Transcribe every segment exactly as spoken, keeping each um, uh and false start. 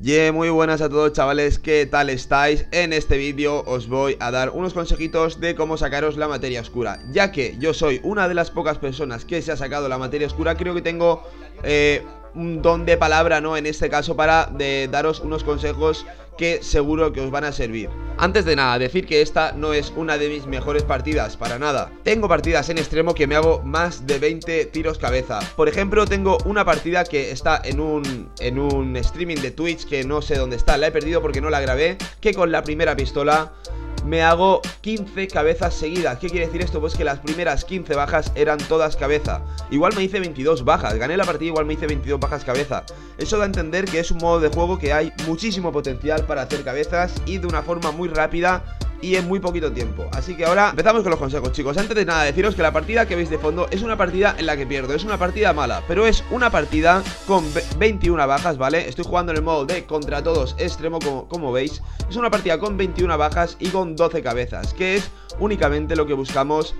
Yeah, muy buenas a todos chavales, ¿qué tal estáis? En este vídeo os voy a dar unos consejitos de cómo sacaros la materia oscura. Ya que yo soy una de las pocas personas que se ha sacado la materia oscura, creo que tengo eh, un don de palabra, ¿no? En este caso para de daros unos consejos que seguro que os van a servir. Antes de nada, decir que esta no es una de mis mejores partidas, para nada. Tengo partidas en extremo que me hago más de veinte tiros cabeza. Por ejemplo, tengo una partida que está en un, en un streaming de Twitch que no sé dónde está, la he perdido porque no la grabé, que con la primera pistola me hago quince cabezas seguidas. ¿Qué quiere decir esto? Pues que las primeras quince bajas eran todas cabeza. Igual me hice veintidós bajas, gané la partida, igual me hice veintidós bajas cabeza. Eso da a entender que es un modo de juego que hay muchísimo potencial para hacer cabezas y de una forma muy rápida y en muy poquito tiempo. Así que ahora empezamos con los consejos, chicos. Antes de nada, deciros que la partida que veis de fondo es una partida en la que pierdo, es una partida mala, pero es una partida con veintiuna bajas, ¿vale? Estoy jugando en el modo de contra todos extremo, como, como veis. Es una partida con veintiuna bajas y con doce cabezas, que es únicamente lo que buscamos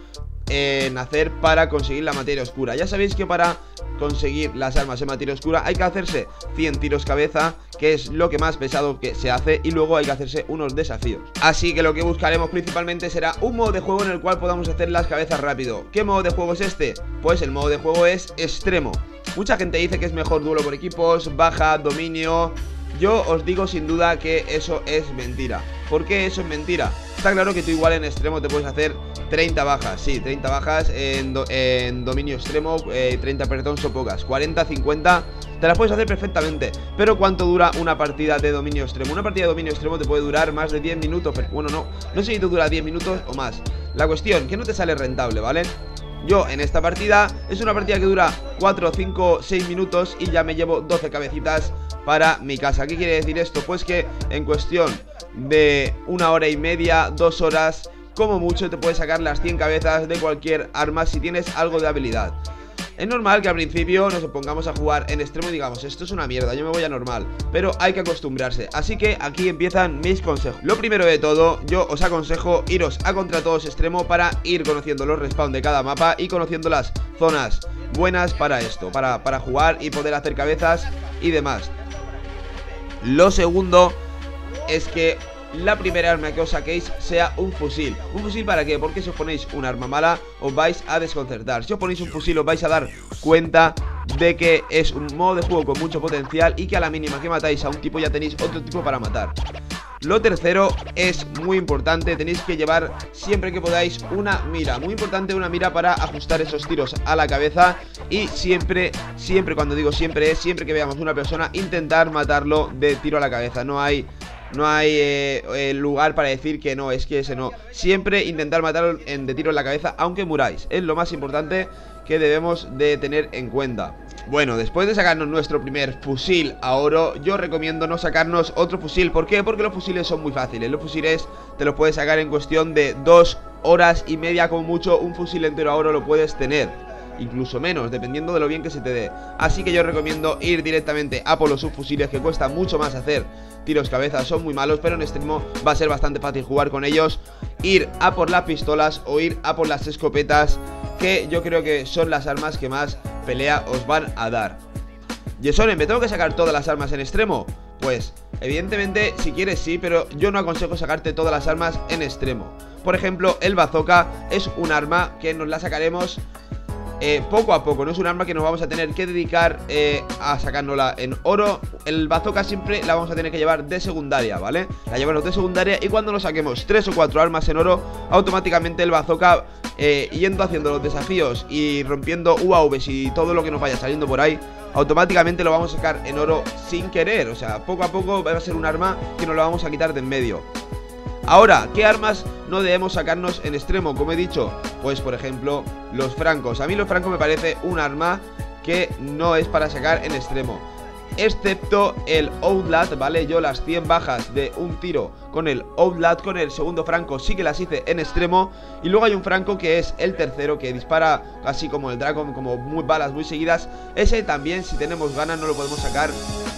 en hacer para conseguir la materia oscura. Ya sabéis que para conseguir las armas en materia oscura hay que hacerse cien tiros cabeza, que es lo que más pesado que se hace, y luego hay que hacerse unos desafíos. Así que lo que buscaremos principalmente será un modo de juego en el cual podamos hacer las cabezas rápido. ¿Qué modo de juego es este? Pues el modo de juego es extremo. Mucha gente dice que es mejor duelo por equipos, baja, dominio. Yo os digo sin duda que eso es mentira. ¿Por qué eso es mentira? Está claro que tú igual en extremo te puedes hacer treinta bajas, sí, treinta bajas en, do, en dominio extremo, eh, treinta, perdón, son pocas, cuarenta, cincuenta, te las puedes hacer perfectamente. Pero ¿cuánto dura una partida de dominio extremo? Una partida de dominio extremo te puede durar más de diez minutos, pero bueno, no, no sé si te dura diez minutos o más. La cuestión, que no te sale rentable, ¿vale? Yo en esta partida, es una partida que dura cuatro, cinco, seis minutos y ya me llevo doce cabecitas para mi casa. ¿Qué quiere decir esto? Pues que en cuestión de una hora y media, dos horas, como mucho te puedes sacar las cien cabezas de cualquier arma si tienes algo de habilidad. Es normal que al principio nos pongamos a jugar en extremo y digamos, esto es una mierda, yo me voy a normal, pero hay que acostumbrarse. Así que aquí empiezan mis consejos. Lo primero de todo, yo os aconsejo iros a contra todos extremo para ir conociendo los respawn de cada mapa y conociendo las zonas buenas para esto, para, para jugar y poder hacer cabezas y demás. Lo segundo es que la primera arma que os saquéis sea un fusil. ¿Un fusil para qué? Porque si os ponéis un arma mala os vais a desconcertar. Si os ponéis un fusil os vais a dar cuenta de que es un modo de juego con mucho potencial y que a la mínima que matáis a un tipo ya tenéis otro tipo para matar. Lo tercero es muy importante, tenéis que llevar siempre que podáis una mira. Muy importante una mira para ajustar esos tiros a la cabeza. Y siempre, siempre, cuando digo siempre es siempre que veamos una persona, intentar matarlo de tiro a la cabeza. No hay... No hay eh, lugar para decir que no, es que ese no. Siempre intentar matarlo en, de tiro en la cabeza, aunque muráis. Es lo más importante que debemos de tener en cuenta. Bueno, después de sacarnos nuestro primer fusil a oro, yo recomiendo no sacarnos otro fusil. ¿Por qué? Porque los fusiles son muy fáciles. Los fusiles te los puedes sacar en cuestión de dos horas y media como mucho. Un fusil entero a oro lo puedes tener, incluso menos, dependiendo de lo bien que se te dé. Así que yo recomiendo ir directamente a por los subfusiles, que cuesta mucho más hacer tiros cabeza, son muy malos, pero en extremo va a ser bastante fácil jugar con ellos. Ir a por las pistolas o ir a por las escopetas, que yo creo que son las armas que más pelea os van a dar. Yesone, ¿me tengo que sacar todas las armas en extremo? Pues evidentemente si quieres sí, pero yo no aconsejo sacarte todas las armas en extremo. Por ejemplo, el bazooka es un arma que nos la sacaremos Eh, poco a poco, no es un arma que nos vamos a tener que dedicar eh, a sacándola en oro. El bazooka siempre la vamos a tener que llevar de secundaria, ¿vale? La llevamos de secundaria y cuando nos saquemos tres o cuatro armas en oro, automáticamente el bazooka, eh, yendo haciendo los desafíos y rompiendo U A Vs y todo lo que nos vaya saliendo por ahí, automáticamente lo vamos a sacar en oro sin querer. O sea, poco a poco va a ser un arma que nos la vamos a quitar de en medio. Ahora, ¿qué armas no debemos sacarnos en extremo? Como he dicho, pues por ejemplo, los francos. A mí los francos me parece un arma que no es para sacar en extremo, excepto el Outlat, ¿vale? Yo las cien bajas de un tiro con el Outlat, con el segundo franco, sí que las hice en extremo. Y luego hay un franco que es el tercero, que dispara así como el Dragon, como muy balas muy seguidas. Ese también, si tenemos ganas, no lo podemos sacar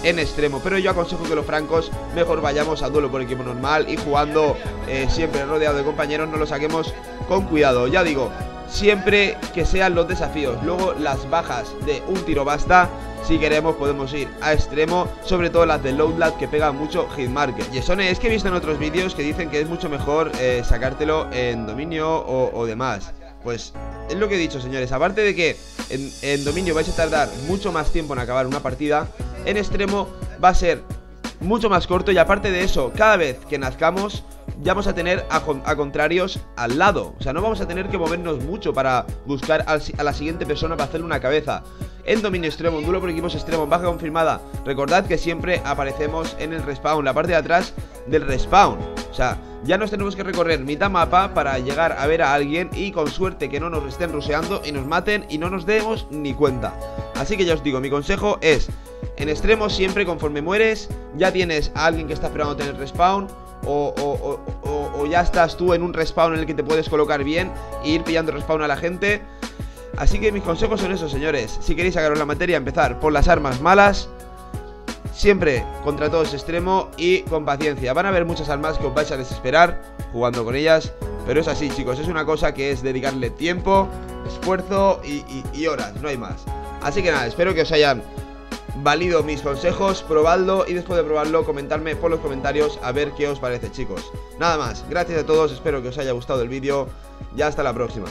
en extremo, pero yo aconsejo que los francos mejor vayamos a duelo por equipo normal y jugando eh, siempre rodeado de compañeros, no lo saquemos con cuidado. Ya digo, siempre que sean los desafíos. Luego las bajas de un tiro basta. Si queremos podemos ir a extremo, sobre todo las de Loadlad que pegan mucho Hitmarker. Yesone, es que he visto en otros vídeos que dicen que es mucho mejor eh, sacártelo en dominio o, o demás. Pues es lo que he dicho, señores. Aparte de que en, en dominio vais a tardar mucho más tiempo en acabar una partida, en extremo va a ser mucho más corto. Y aparte de eso, cada vez que nazcamos ya vamos a tener a, a contrarios al lado. O sea, no vamos a tener que movernos mucho para buscar al, a la siguiente persona para hacerle una cabeza. En dominio extremo, en duelo por equipos extremos, baja confirmada. Recordad que siempre aparecemos en el respawn, la parte de atrás del respawn. O sea, ya nos tenemos que recorrer mitad mapa para llegar a ver a alguien y con suerte que no nos estén rusheando y nos maten y no nos demos ni cuenta. Así que ya os digo, mi consejo es, en extremo siempre conforme mueres ya tienes a alguien que está esperando tener respawn. O, o, o, o ya estás tú en un respawn en el que te puedes colocar bien e ir pillando respawn a la gente. Así que mis consejos son esos, señores. Si queréis sacaros la materia, empezar por las armas malas. Siempre contra todos extremo y con paciencia. Van a haber muchas armas que os vais a desesperar jugando con ellas, pero es así, chicos. Es una cosa que es dedicarle tiempo, esfuerzo y, y, y horas, no hay más. Así que nada, espero que os hayan valido mis consejos, probadlo y después de probarlo comentarme por los comentarios a ver qué os parece, chicos. Nada más, gracias a todos, espero que os haya gustado el vídeo y hasta la próxima.